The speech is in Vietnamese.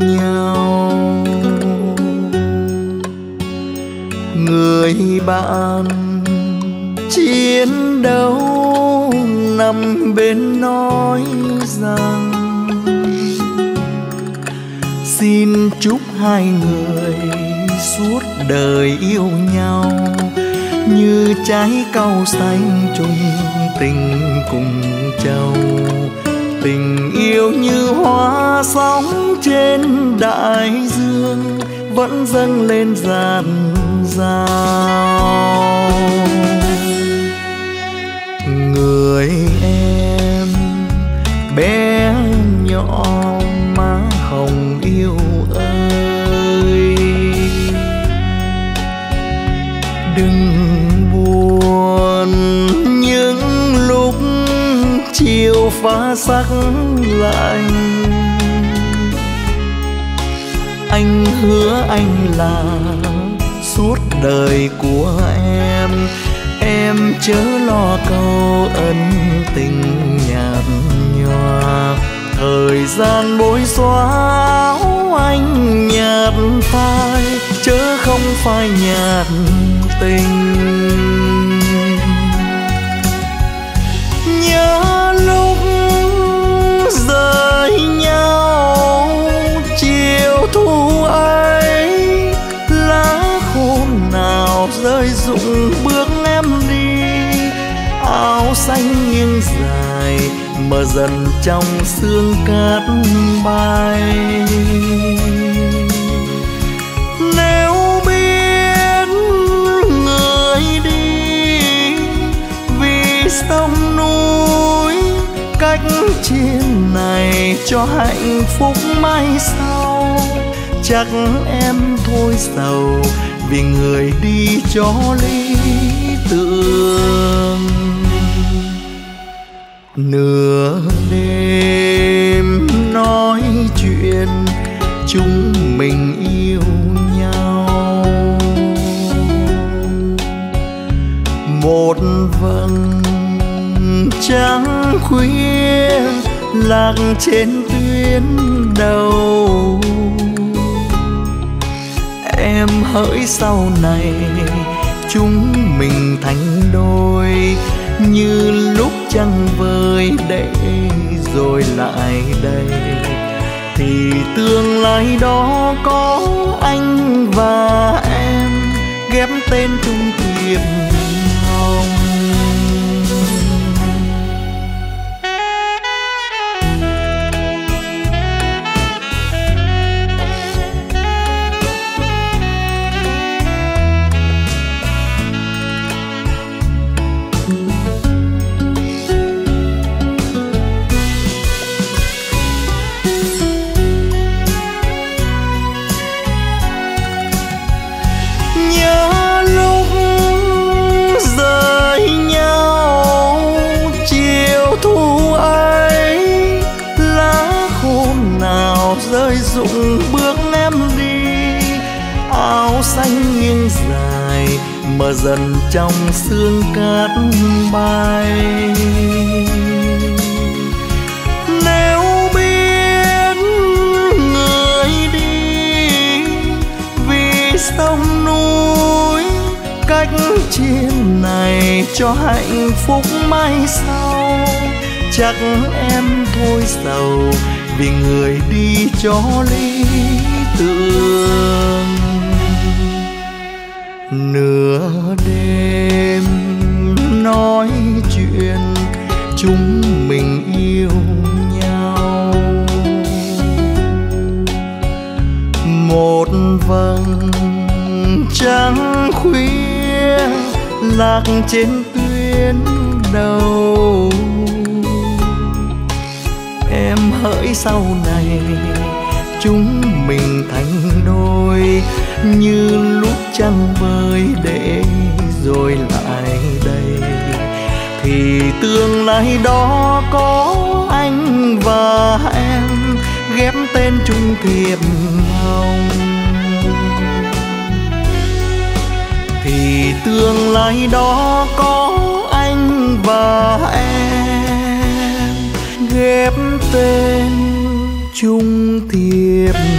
nhau. Người bạn chiến đấu nằm bên nói rằng xin chúc hai người suốt đời yêu nhau, như trái cau xanh chung tình cùng châu. Tình yêu như hóa sóng trên đại dương vẫn dâng lên dàn dào. Người em bé nhỏ má hồng yêu ơi, đừng buồn những lúc chiều phá sắc lạnh. Anh hứa anh là suốt đời của em, em chớ lo câu ân tình nhạt nhòa. Thời gian bối xóa áo anh nhạt phai, chớ không phai nhạt tình. Nhớ lúc rời nhau chiều thu ấy, lá khô nào rơi rụng bước em đi. Áo xanh nghiêng dài mờ dần trong sương cát bay. Nếu biết người đi vì sông núi cách chia này cho hạnh phúc mai sau, chắc em thôi sầu vì người đi cho lý tưởng. Nửa đêm nói chuyện chúng mình yêu nhau, một vầng trăng khuya lạc trên tuyến đầu. Em hỡi sau này chúng mình thành đôi, như lúc trăng vơi để rồi lại đây, thì tương lai đó có anh và em ghép tên chung thiệp hồng. Bước em đi, áo xanh nghiêng dài mờ dần trong sương cát bay. Nếu biết người đi vì sông núi cách chia này cho hạnh phúc mai sau, chắc em thôi sầu vì người đi cho lý tưởng. Nửa đêm nói chuyện chúng mình yêu nhau, một vầng trăng khuya lạc trên tuyến đầu. Em hỡi sau này chúng mình thành đôi, như lúc trăng vơi để rồi lại đây, thì tương lai đó có anh và em ghép tên chung thiệp hồng. Thì tương lai đó có anh và em ghép tên chung thiệp.